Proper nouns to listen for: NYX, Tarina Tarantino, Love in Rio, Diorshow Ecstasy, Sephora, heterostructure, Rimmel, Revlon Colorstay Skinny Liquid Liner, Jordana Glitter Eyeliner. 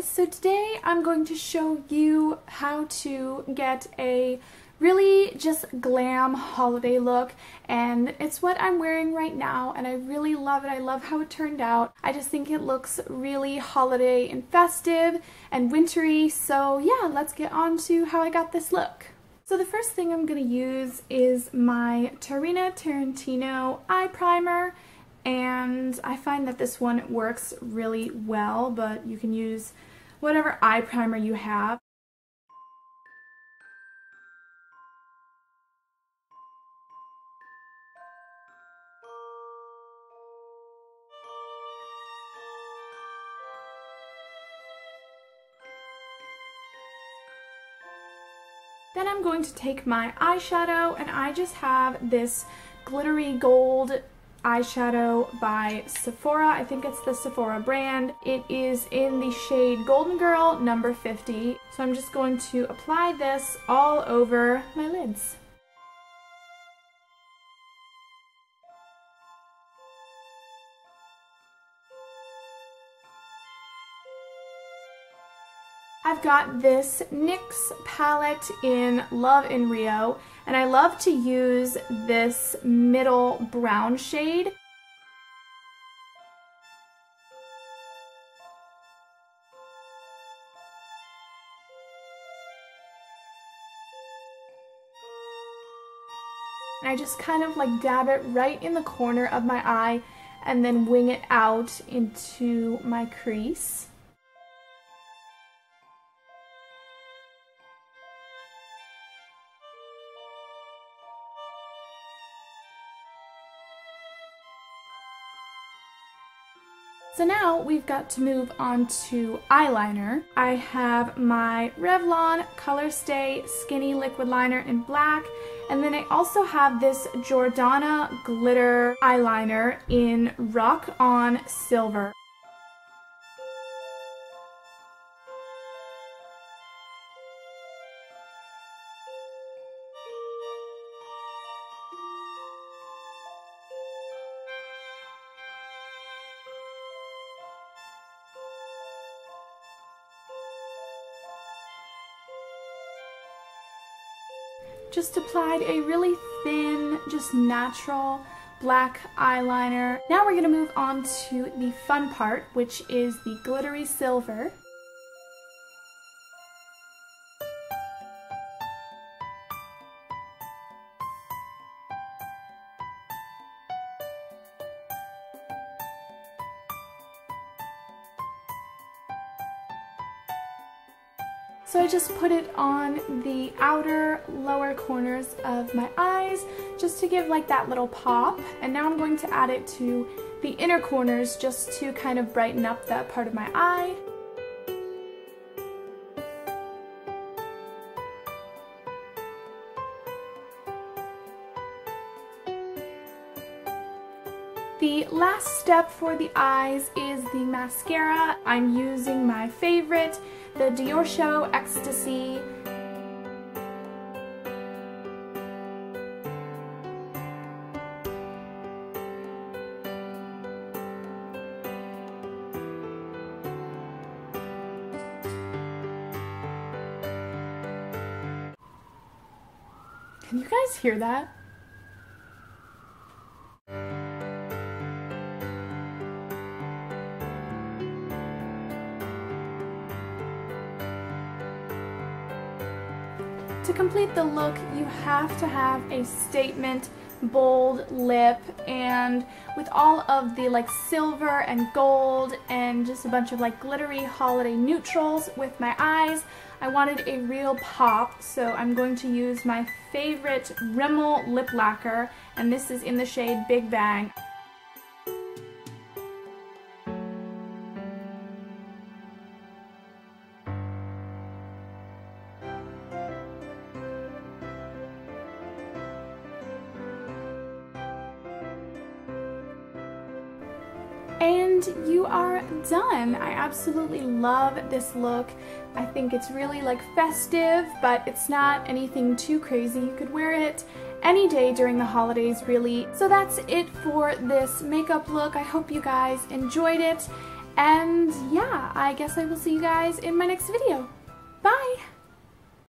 guys, so today I'm going to show you how to get a really just glam holiday look, and it's what I'm wearing right now and I really love it. I love how it turned out. I just think it looks really holiday and festive and wintry, so yeah, let's get on to how I got this look. So the first thing I'm going to use is my Tarina Tarantino eye primer, and I find that this one works really well, but you can use whatever eye primer you have. Then I'm going to take my eyeshadow, and I just have this glittery gold eyeshadow by Sephora. I think it's the Sephora brand. It is in the shade Golden Girl number 50. So I'm just going to apply this all over my lids. I've got this NYX palette in Love in Rio, and I love to use this middle brown shade. And I just kind of like dab it right in the corner of my eye and then wing it out into my crease. So now we've got to move on to eyeliner. I have my Revlon Colorstay Skinny Liquid Liner in black, and then I also have this Jordana Glitter Eyeliner in Rock On Silver. Just applied a really thin, just natural black eyeliner. Now we're going to move on to the fun part, which is the glittery silver. So I just put it on the outer lower corners of my eyes just to give like that little pop, and now I'm going to add it to the inner corners just to kind of brighten up that part of my eye. The last step for the eyes is the mascara. I'm using my favorite, the Diorshow Ecstasy. Can you guys hear that? To complete the look, you have to have a statement, bold lip, and with all of the like silver and gold and just a bunch of like glittery holiday neutrals with my eyes, I wanted a real pop, so I'm going to use my favorite Rimmel lip lacquer, and this is in the shade Big Bang. And you are done. I absolutely love this look. I think it's really like festive, but it's not anything too crazy. You could wear it any day during the holidays, really. So that's it for this makeup look. I hope you guys enjoyed it, And yeah, I guess I will see you guys in my next video. Bye!